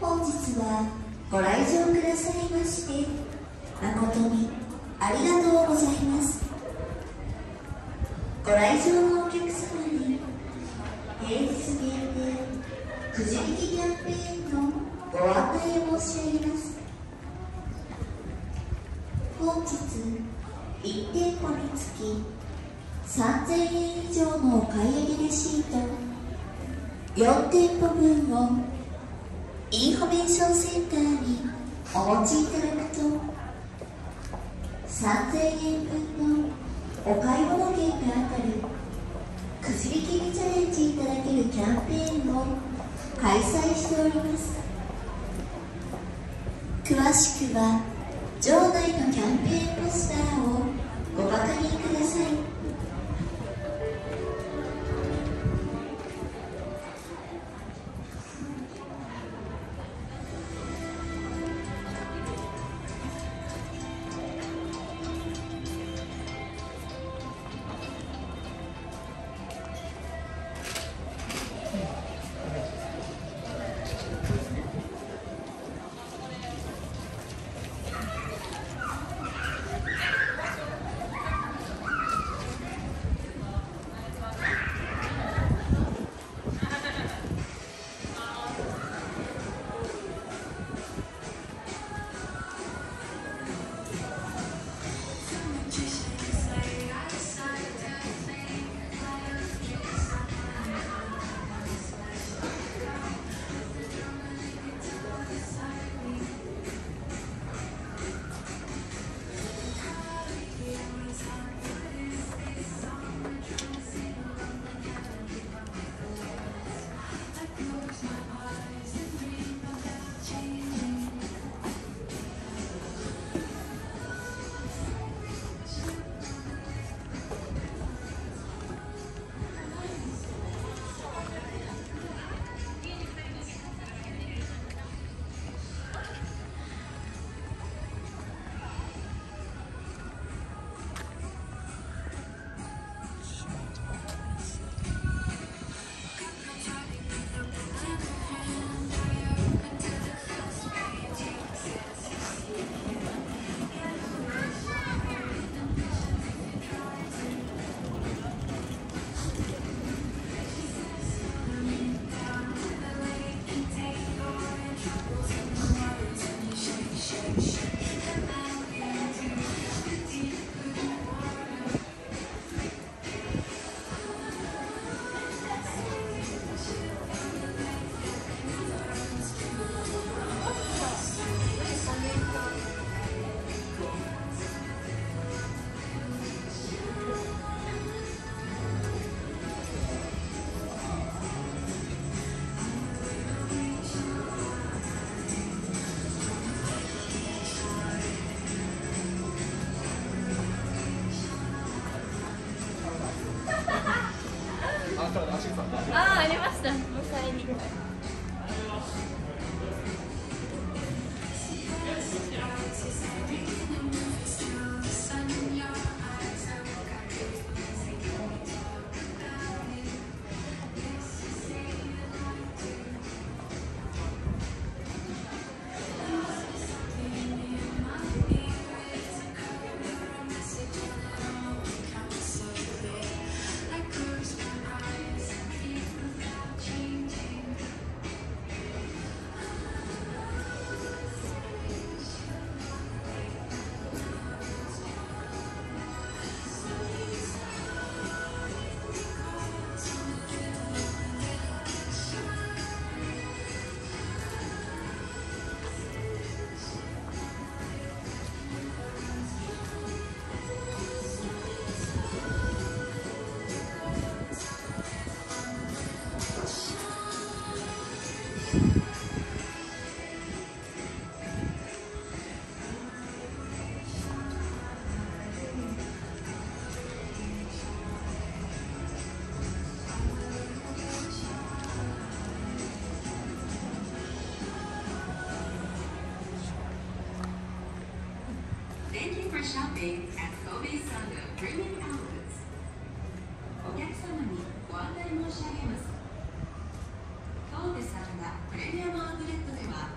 本日はご来場くださいまして誠にありがとうございます。ご来場のお客様に平日限定くじ引きキャンペーンのご案内を申し上げます。本日1店舗につき3000円以上のお買い上げレシート4店舗分をインフォメーションセンターにお持ちいただくと3000円分のお買い物券が当たるくじ引きにチャレンジいただけるキャンペーンを開催しております。詳しくは場内のキャンペーンポスターをご確認ください。ありました。迎えに。Shopping at Kobe Sango Premium Outlets. お客様にご案内申し上げます。当店さんがプレミアムアウトレットでは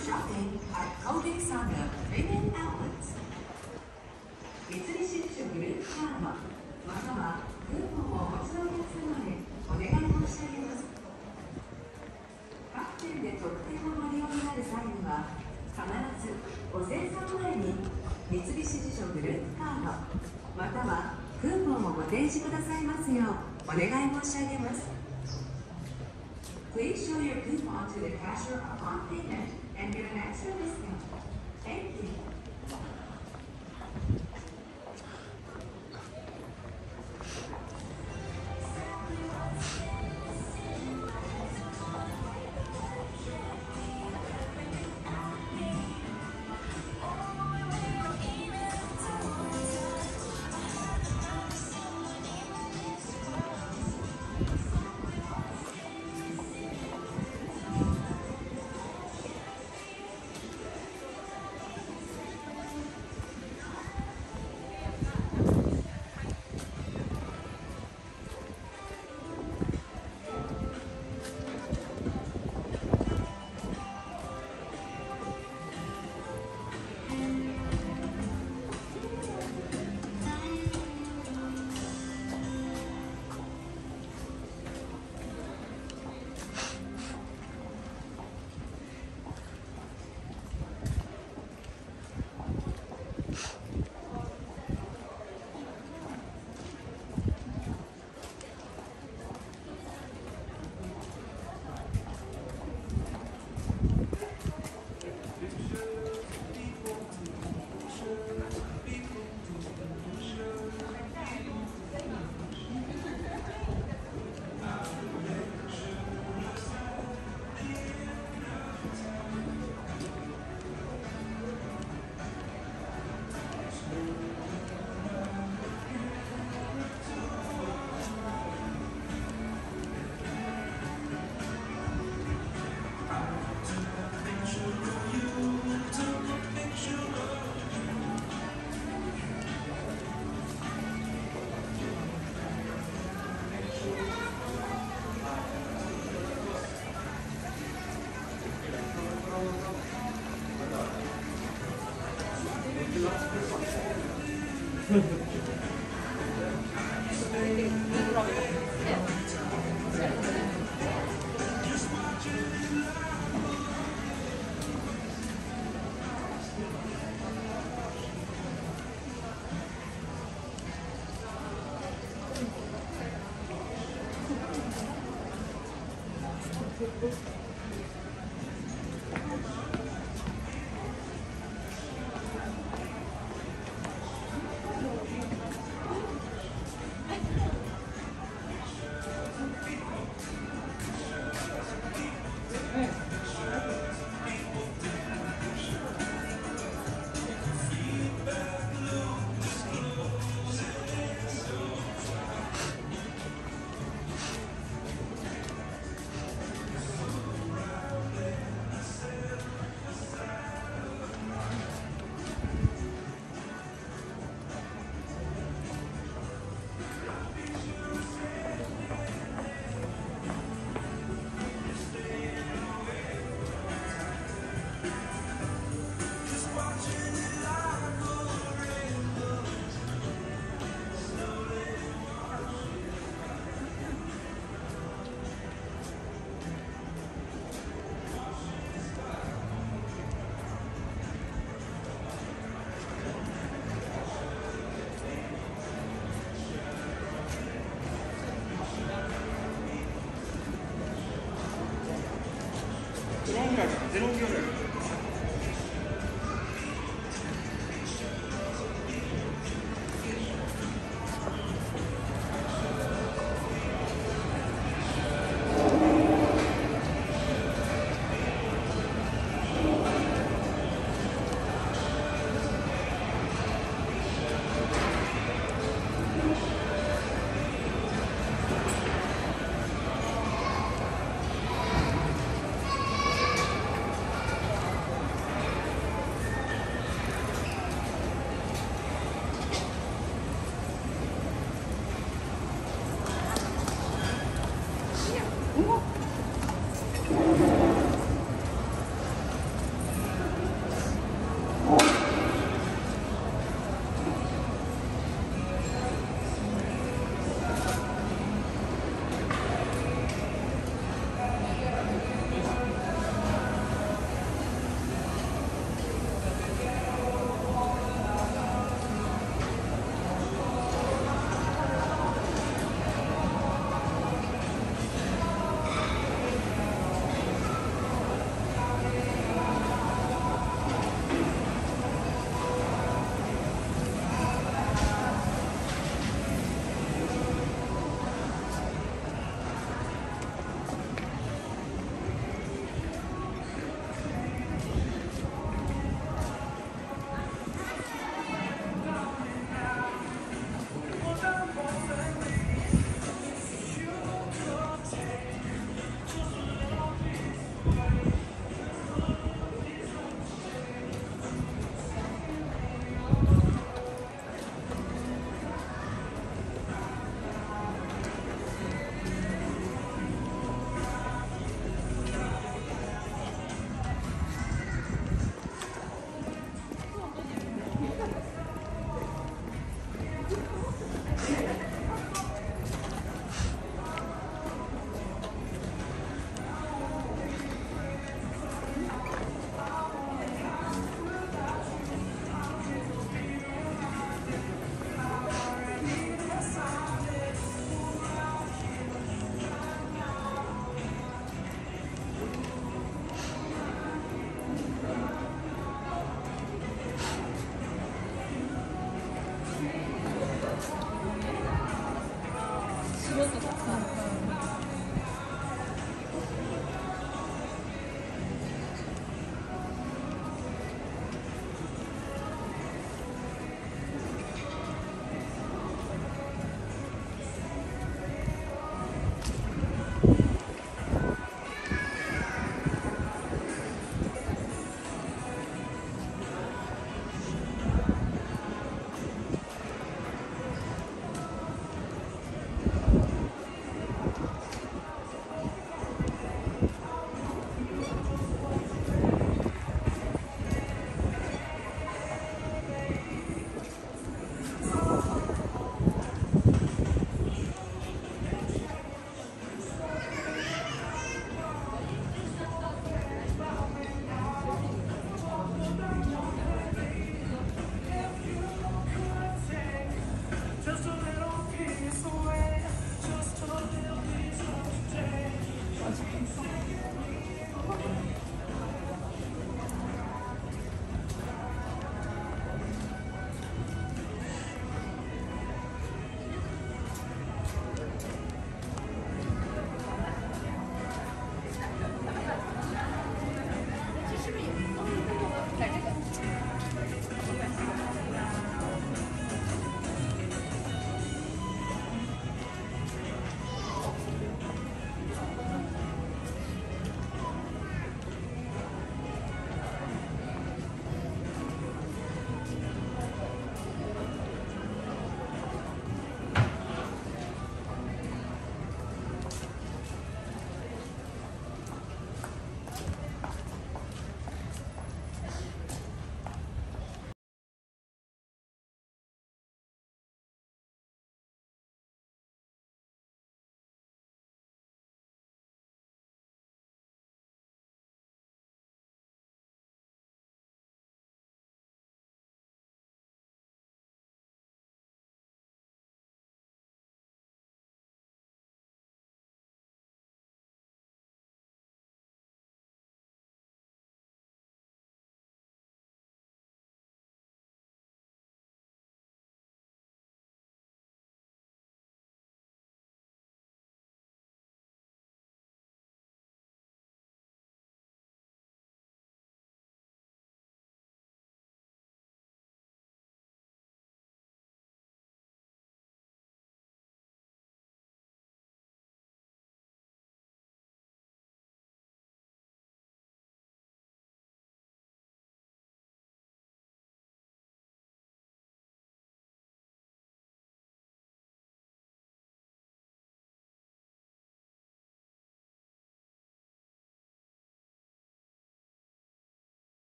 Shopping at Kobe Saga Premium Outlets. 三菱出張グループカードまたはクーポンをお持ちのお客様へお願い申し上げます。各店で特典をご利用になる際には必ずお精算前に三菱出張グループカードまたはクーポンをご提示くださいますようお願い申し上げます。 Please show your coupon to the cashier upon payment and get an extra discount. Thank you. 色とかさ、